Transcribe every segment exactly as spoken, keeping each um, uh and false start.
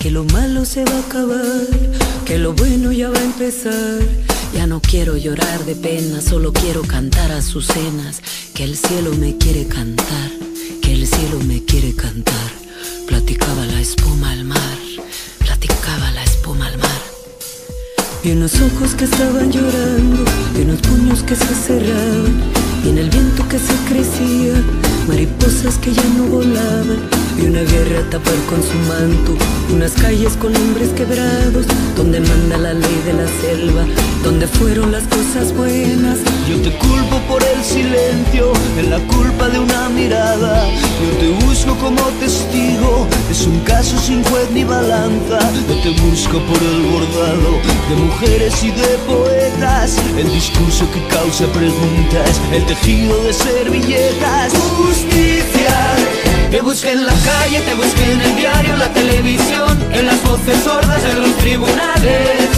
que lo malo se va a acabar, que lo bueno ya va a empezar. Ya no quiero llorar de pena, solo quiero cantar azucenas, que el cielo me quiere cantar, que el cielo me quiere cantar. Platicaba la espuma al mar, platicaba la espuma al mar. Vi unos ojos que estaban llorando, vi unos puños que se cerraban, y en el viento que se crecía, mariposas que ya no volaban. Y una guerra a tapar con su manto, unas calles con hombres quebrados, donde manda la ley de la selva, donde fueron las cosas buenas. Yo te culpo por el silencio, en la culpa de una mirada. Yo te busco como testigo, es un caso sin juez ni balanza. Yo te busco por el bordado de mujeres y de poetas, el discurso que causa preguntas, el tejido de servilletas. Justicia. Te busqué en la calle, te busqué en el diario, la televisión, en las voces sordas de los tribunales.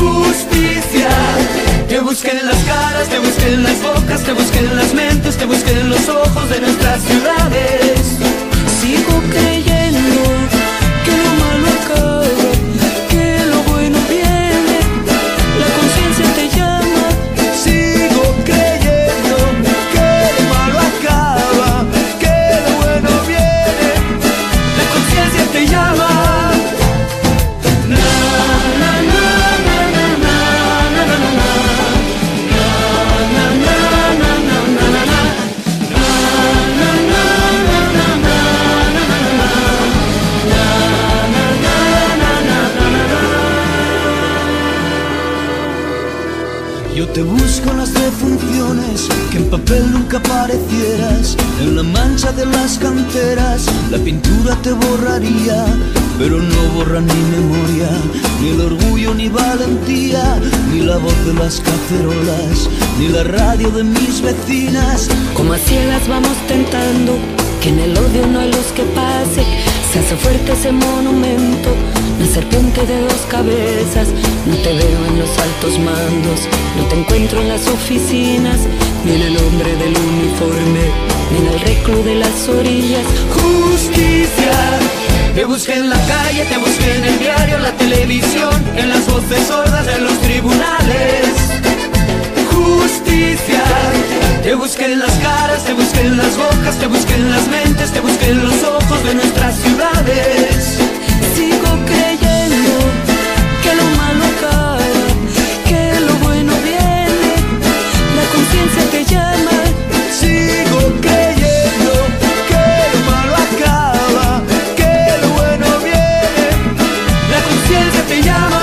Justicia. Te busqué en las caras, te busqué en las bocas, te busqué en las mentes, te busqué en los ojos de nuestras ciudades. Sigo creyendo que lo malo acaba, que lo bueno viene, la conciencia te llama. Sigo creyendo que lo malo acaba, te llama. Na na na na na na na na na na na na na na na na na na na na. Yo te busco en las defunciones que en papel nunca aparecieras, en la mancha de las canteras, la pintura te borraría, pero no borra ni memoria, ni el orgullo ni valentía, ni la voz de las cacerolas, ni la radio de mis vecinas. Como a ciegas vamos tentando, que en el odio no hay luz que pase, se hace fuerte ese monumento, la serpiente de dos cabezas. No te veo en los altos mandos, no te encuentro en las oficinas, ni en el hombre del uniforme, ni en el reclu de las orillas. Justicia. Te busqué en la calle, te busqué en el diario, la televisión, en las voces sordas de los tribunales. Justicia. Te busqué en las caras, te busqué en las bocas, te busqué en las mentes, te busqué en los ojos de nuestras ciudades. Sigo creyendo que lo malo acaba, que lo bueno viene, la conciencia te llama. Sigo creyendo que lo malo acaba, que lo bueno viene, la conciencia te llama.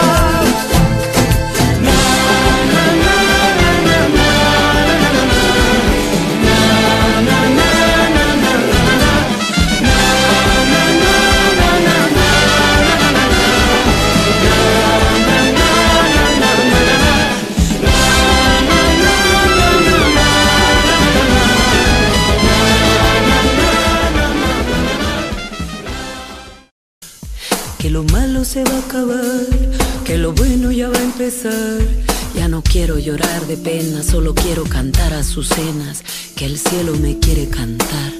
Se va a acabar, que lo bueno ya va a empezar. Ya no quiero llorar de pena, solo quiero cantar azucenas, que el cielo me quiere cantar,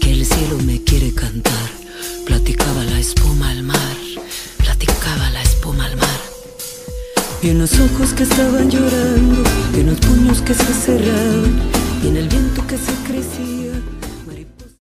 que el cielo me quiere cantar. Platicaba la espuma al mar, platicaba la espuma al mar. Vi unos ojos que estaban llorando, vi unos puños que se cerraban, y en el viento que se crecía.